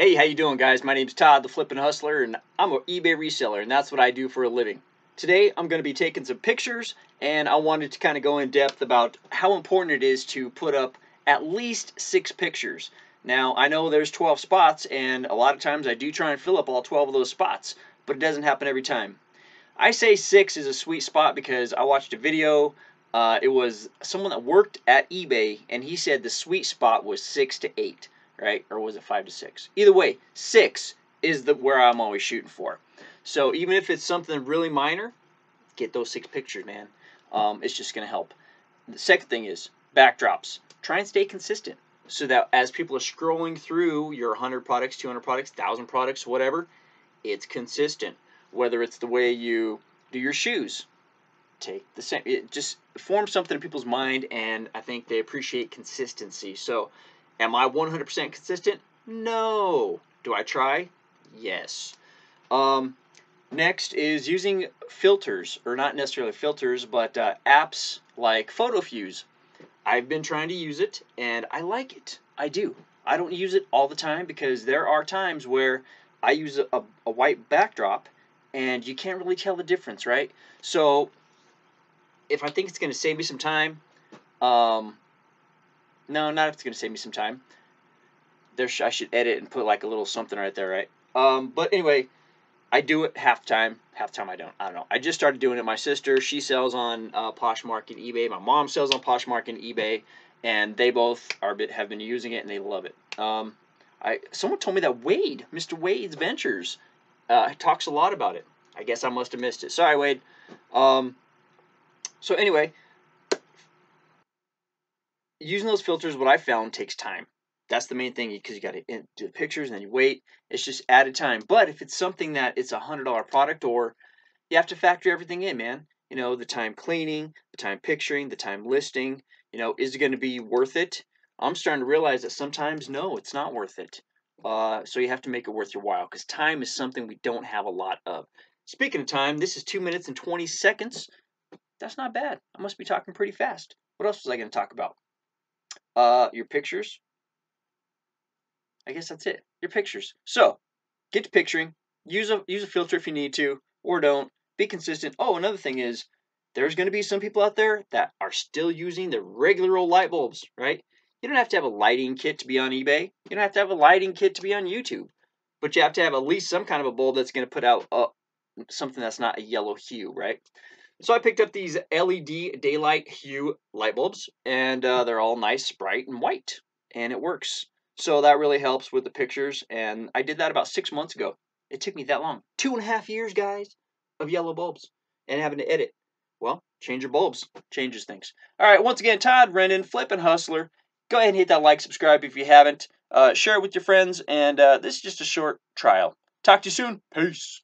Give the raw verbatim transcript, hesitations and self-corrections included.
Hey, how you doing, guys? My name's Todd, the Flippin' Hustler, and I'm an eBay reseller, and that's what I do for a living. Today, I'm going to be taking some pictures, and I wanted to kind of go in depth about how important it is to put up at least six pictures. Now, I know there's twelve spots, and a lot of times I do try and fill up all twelve of those spots, but it doesn't happen every time. I say six is a sweet spot because I watched a video. Uh, it was someone that worked at eBay, and he said the sweet spot was six to eight, right? Or was it five to six? Either way, six is the where I'm always shooting for. So even if it's something really minor, get those six pictures, man. Um, it's just going to help. The second thing is backdrops. Try and stay consistent so that as people are scrolling through your one hundred products, two hundred products, one thousand products, whatever, it's consistent. Whether it's the way you do your shoes, take the same. It just forms something in people's mind, and I think they appreciate consistency. So am I one hundred percent consistent? No. Do I try? Yes. Um, next is using filters, or not necessarily filters, but uh, apps like PhotoFuse. I've been trying to use it, and I like it. I do. I don't use it all the time because there are times where I use a, a, a white backdrop, and you can't really tell the difference, right? So if I think it's going to save me some time, um, no, not if it's going to save me some time. There sh I should edit and put like a little something right there, right? Um, but anyway, I do it half time. Half time I don't. I don't know. I just started doing it. My sister, she sells on uh, Poshmark and eBay. My mom sells on Poshmark and eBay, and they both are have been using it, and they love it. Um, I someone told me that Wade, Mister Wade's Ventures, Uh, talks a lot about it. I guess I must have missed it. Sorry, Wade. Um, so anyway, using those filters, what I found, takes time. That's the main thing, because you got to do the pictures and then you wait. It's just added time. But if it's something that it's a one hundred dollar product, or you have to factor everything in, man. You know, the time cleaning, the time picturing, the time listing. You know, is it going to be worth it? I'm starting to realize that sometimes, no, it's not worth it. Uh, so you have to make it worth your while, because time is something we don't have a lot of. Speaking of time, this is two minutes and twenty seconds. That's not bad. I must be talking pretty fast. What else was I going to talk about? Uh, your pictures. I guess that's it. Your pictures. So get to picturing. Use a, use a filter if you need to, or don't. Be consistent. Oh, another thing is there's going to be some people out there that are still using the regular old light bulbs, right? You don't have to have a lighting kit to be on eBay. You don't have to have a lighting kit to be on YouTube. But you have to have at least some kind of a bulb that's going to put out uh, something that's not a yellow hue, right? So I picked up these L E D daylight hue light bulbs, and uh, they're all nice, bright, and white. And it works. So that really helps with the pictures. And I did that about six months ago. It took me that long. Two and a half years, guys, of yellow bulbs and having to edit. Well, change your bulbs. Changes things. All right, once again, Todd Rennan, Flippin' Hustler. Go ahead and hit that like, subscribe if you haven't. Uh, share it with your friends, and uh, this is just a short trial. Talk to you soon. Peace.